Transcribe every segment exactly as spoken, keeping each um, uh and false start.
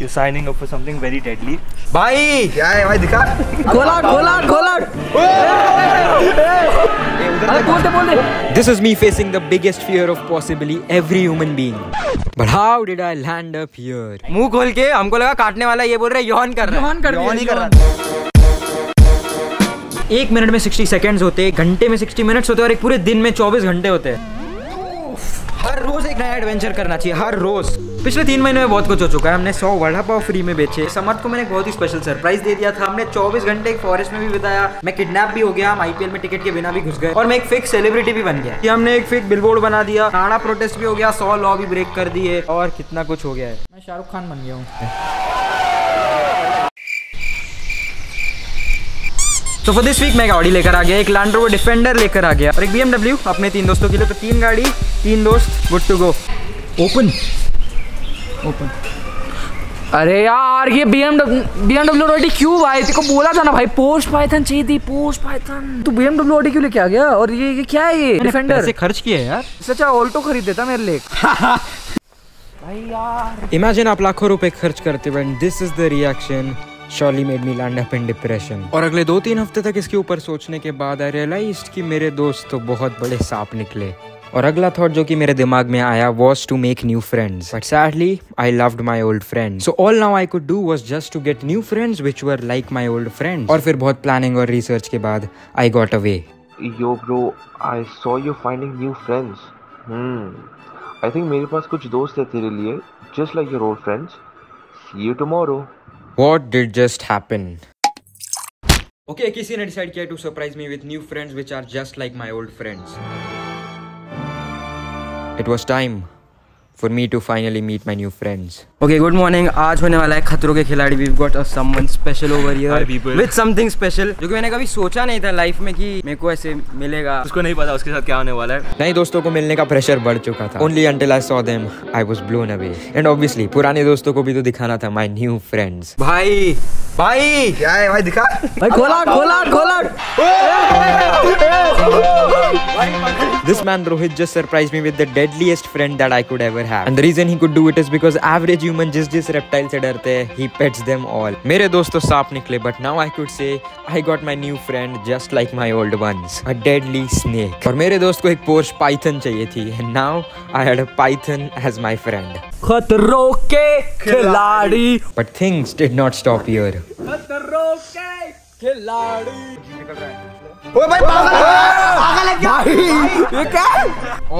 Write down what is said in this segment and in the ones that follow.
You're signing up for something very deadly. भाई क्या है भाई, दिखा गोला गोला गोला. This is me facing the biggest fear of possibly every human being. But how did I land up here? मुंह खोल के हमको लगा काटने वाला, ये बोल रहा है यौन कर रहा है. यौन कर यौन ही कर रहा है. एक मिनट में साठ सेकंड्स होते हैं, घंटे में साठ मिनट्स होते हैं और एक पूरे दिन में चौबीस घंटे होते हैं. हर रोज एक नया एडवेंचर करना चाहिए, हर रोज. पिछले तीन महीने में बहुत कुछ हो चुका है. हमने सौ वड़ा पाव फ्री में बेचे, समर्थ को मैंने एक बहुत ही स्पेशल सरप्राइज दे दिया था. हमने चौबीस घंटे एक फॉरेस्ट में भी बिताया, मैं किडनैप भी हो गया, हम आईपीएल में टिकट के बिना भी घुस गए और मैं एक फेक सेलिब्रिटी भी बन गया. हमने एक फेक बिलबोर्ड बना दिया, नाड़ा प्रोटेस्ट भी हो गया, सौ लॉ भी ब्रेक कर दिए और कितना कुछ हो गया है. मैं शाहरुख खान बन गया हूँ. तो फॉर दिस वीक मैं एक ऑडी लेकर आ गया, एक लैंड रोवर डिफेंडर लेकर आ गया और एक बी एम डब्ल्यू अपने तीन दोस्तों के लिए. तो तीन गाड़ी तीन दोस्त, good to go. Open open. अरे यार ये बी एम डब्ल्यू ऑडी क्यों भाई, तेरे को बोला था ना भाई पोस्ट पाइथन चाहिए थी, पोस्ट पाइथन. तू बी एम डब्ल्यू ऑडी क्यों लेके आ गया? और ये ये क्या है, ये डिफेंडर पैसे खर्च किए यार. इससे अच्छा ऑल्टो खरीद देता मेरे लिए. भाई यार इमेजिन आप लाखों रुपए खर्च करते हो and this is the reaction. Surely made me land up in depression. और अगले दो तीन हफ्ते तक इसके ऊपर सोचने के बाद I realized कि मेरे दोस्त तो बहुत बड़े सांप निकले. और अगला थॉट जो कि मेरे दिमाग में आया was to make new friends. But sadly, I loved my old friends. So all now I could do was just to get new friends which were like my old friends. और फिर बहुत planning और research के बाद I got away. Yo bro, I saw you finding new friends. Hmm. I think मेरे पास कुछ दोस्त है तेरे लिए, just like your old friends. See you tomorrow. What did just happen? Okay, किसी ने decide किया to surprise me with new friends which are just like my old friends. It was time for me to finally meet my new friends. Okay, good morning. आज होने वाला है खतरों के खिलाड़ी. We've got a someone special over here. Hi people. With something special. जो कि मैंने कभी सोचा नहीं था लाइफ में कि मेरे को ऐसे मिलेगा. उसको नहीं पता उसके साथ क्या होने वाला है. नए दोस्तों को मिलने का प्रेशर बढ़ चुका था. Only until I saw them, I was blown away. And obviously पुराने दोस्तों को भी तो दिखाना था, my new friends. भाई भाई क्या है भाई, दिखा भाई, गोला गोला गोला. This man Rohit just surprised me with the deadliest friend that I could ever have. And the reason he could do it is because average human जिस जिस reptile से डरते हैं, he pets them all. मेरे दोस्तों सांप निकले, but now I could say I got my new friend just like my old ones, a deadly snake. और मेरे दोस्त को एक Porsche Python चाहिए थी, and now I had a python as my friend. खतरों के खिलाड़ी. But things did not stop here. खतरों के खिलाड़ी. ओए भाई पागल पागल है क्या भाई, ये क्या?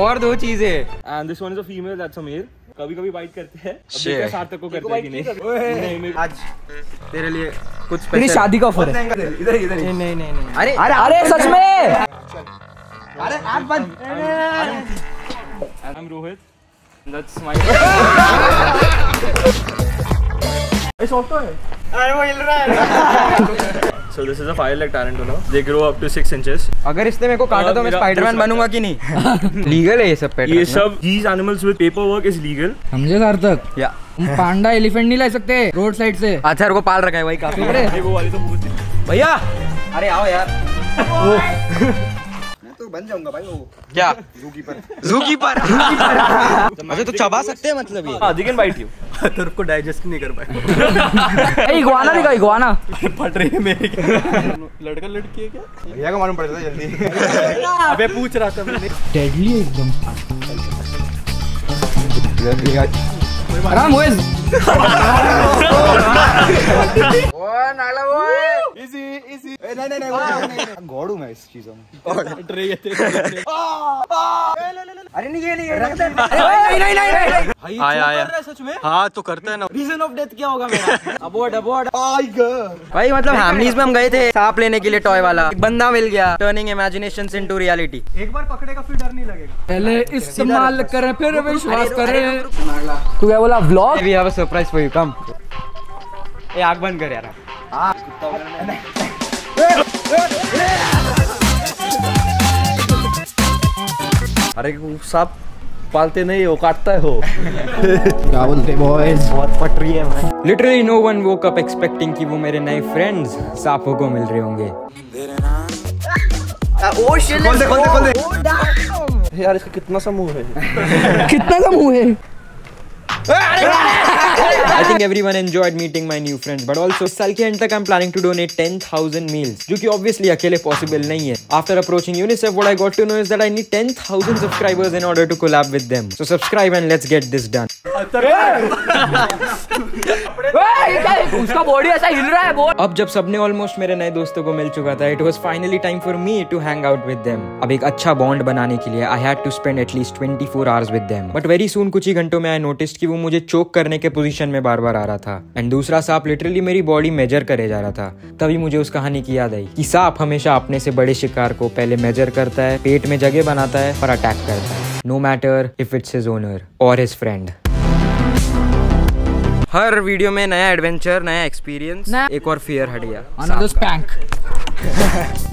और दो चीजें. And this one is a female that's a male. कभी-कभी बाइट करते हैं, अब साथ तक को करते हैं कि नहीं. नहीं आज तेरे लिए कुछ स्पेशल, तेरी शादी का ऑफर है. इधर इधर नहीं नहीं नहीं. अरे अरे सच में. अरे आप बंद. I am Rohit, that's my. इस ऑटो है. अरे वो हिल रहा है. So this is a fire like tarantula. They grow up to six inches. अगर इसने मेरे को काटा तो मैं स्पाइडरमैन बनूंगा कि नहीं? लीगल है ये सब पेट. ये सब these animals with paperwork is legal. समझे घर तक? या पांडा एलिफेंट नहीं ला सकते रोड साइड से. अच्छा उनको पाल रखा है वही काफी. अरे वो वाली तो बहुत. भैया अरे आओ यार. मैं तो बन जाऊंगा भाई वो. क्या? Zookeeper. Zookeeper. अच्छा तो चबा सकते हैं मतलब ये. हाँ they can bite you. तरफ को डाइजेस्ट नहीं कर पाएगा. इग्वाना दिखा, इग्वाना फट रही है मेरी. लड़का लड़की है क्या? भैया को मालूम पड़ जाता जल्दी. अबे पूछ रहा था मैंने. डेडली एकदम. आराम होए. ओ नाला ओए. Easy easy. नहीं नहीं नहीं गॉडू मैं इस चीजों में ट्रे ये. अरे नहीं ये नहीं ये रखते. नहीं नहीं नहीं भाई आया सच में. हां तो करते हैं ना. रीजन ऑफ डेथ क्या होगा मेरा? अबॉर्ड अबॉर्ड. भाई मतलब हैमलीज में हम गए थे सांप लेने के लिए, टॉय वाला एक बंदा मिल गया. Turning imaginations into reality. एक बार पकड़ेगा फिर डर नहीं लगेगा. पहले इस्तेमाल करें फिर विश्वास करें. तू क्या बोला? Vlog we have a surprise for you. Come ए आग बंद कर यार. हां कुत्ता वगैरह. अरे सांप पालते नहीं हो, काटता है हो. क्या बोलते बॉयज, बहुत फट रही है भाई. Literally no one woke up expecting कि वो मेरे नए फ्रेंड्स सांपों को मिल रहे होंगे. Oh shit. खोल दे खोल दे खोल दे यार. इसका कितना सा मुंह है. कितना सा मुंह है. I think everyone enjoyed meeting my new friends, but also इस साल के एंड तक I'm planning to donate ten thousand meals, जो कि obviously अकेले possible नहीं है. After approaching Unicef, what I got to know is that I need ten thousand subscribers in order to collab with them. So subscribe and let's get this done. उसका body ऐसा हिल रहा है. अब जब सबने ऑलमोस्ट मेरे नए दोस्तों को मिल चुका था, it was finally time for me to hang out with them. अब एक अच्छा बॉन्ड बनाने के लिए I had to spend at least twenty-four hours with them. But very soon कुछ ही घंटों में आई नोटिस कि वो मुझे चोक करने के पोजीशन में बार बार आ रहा था एंड दूसरा सांप लिटरली मेरी बॉडी मेजर करे जा रहा था. तभी मुझे उस कहानी की याद आई कि सांप हमेशा अपने से बड़े शिकार को पहले मेजर करता है, पेट में जगह बनाता है और अटैक करता है, no matter if it's his owner और हिज फ्रेंड. हर वीडियो में नया एडवेंचर, नया एक्सपीरियंस, एक और फियर हट गया.